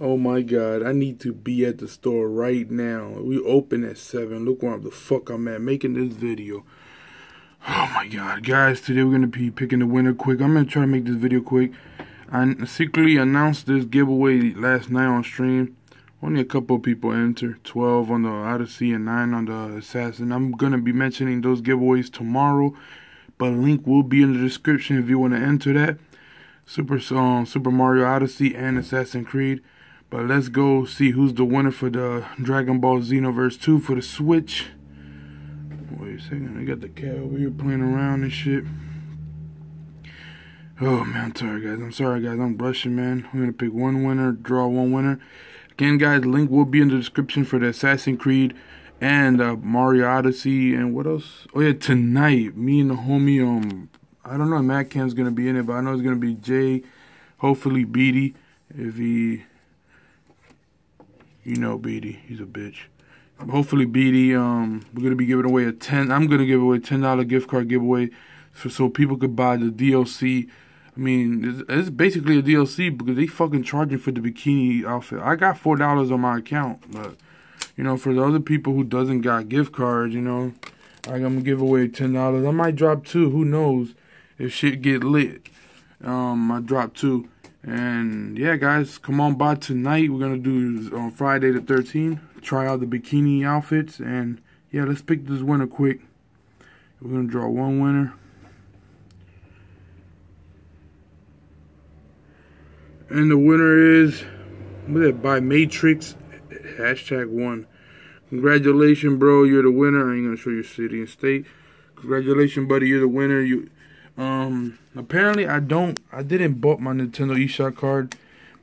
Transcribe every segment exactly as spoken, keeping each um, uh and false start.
Oh my god, I need to be at the store right now. We open at seven. Look where the fuck I'm at making this video. Oh my god, guys, today we're gonna be picking the winner quick. I'm gonna try to make this video quick. I secretly announced this giveaway last night on stream. Only a couple of people entered. twelve on the Odyssey and nine on the Assassin. I'm gonna be mentioning those giveaways tomorrow, but link will be in the description if you wanna enter that. Super um, Super Mario Odyssey and Assassin's Creed. But let's go see who's the winner for the Dragon Ball Xenoverse two for the Switch. Wait a second, I got the cat over here playing around and shit. Oh man, I'm tired, guys. I'm sorry, guys. I'm rushing, man. We're gonna pick one winner, draw one winner. Again, guys, link will be in the description for the Assassin's Creed and uh, Mario Odyssey and what else? Oh yeah, tonight, me and the homie, um, I don't know if Matt Cam's gonna be in it, but I know it's gonna be Jay, hopefully Beatty, if he. You know Beatty, he's a bitch. Hopefully Beatty, um, we're going to be giving away a ten, I'm going to give away a ten dollar gift card giveaway for, so people could buy the D L C. I mean, it's, it's basically a D L C because they fucking charging for the bikini outfit. I got four dollars on my account, but, you know, for the other people who doesn't got gift cards, you know, I'm going to give away ten dollars. I might drop two, who knows, if shit get lit. Um, I drop two. And yeah, guys, come on by tonight. We're gonna do on uh, Friday the thirteenth. Try out the bikini outfits, and yeah, let's pick this winner quick. We're gonna draw one winner, and the winner is what is it, by Matrix hashtag one. Congratulations, bro! You're the winner. I ain't gonna show your city and state. Congratulations, buddy! You're the winner. You. Um, apparently I don't, I didn't bought my Nintendo eShop card,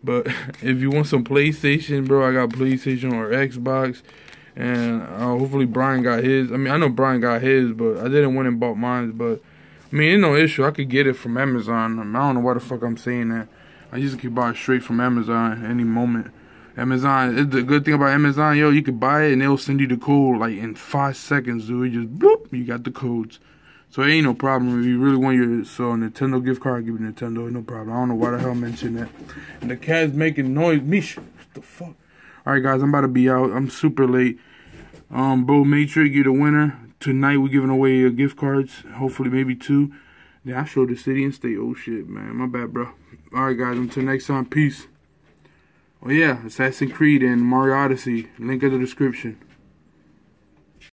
but if you want some PlayStation, bro, I got PlayStation or Xbox, and uh, hopefully Brian got his. I mean, I know Brian got his, but I didn't went and bought mine, but, I mean, it's no issue, I could get it from Amazon. I don't know why the fuck I'm saying that. I usually could buy it straight from Amazon at any moment. Amazon, it's the good thing about Amazon, yo, you could buy it, and they'll send you the code, like, in five seconds, dude, you just, bloop, you got the codes. So it ain't no problem. If you really want your so Nintendo gift card, give it Nintendo. No problem. I don't know why the hell I mentioned that. And the cat's making noise. Misha, what the fuck? Alright, guys, I'm about to be out. I'm super late. Um, Bo Matrix, you're the winner. Tonight we're giving away uh, gift cards. Hopefully maybe two. Then I show the city and state. Oh shit, man. My bad, bro. Alright, guys, until next time, peace. Oh yeah, Assassin's Creed and Mario Odyssey. Link in the description.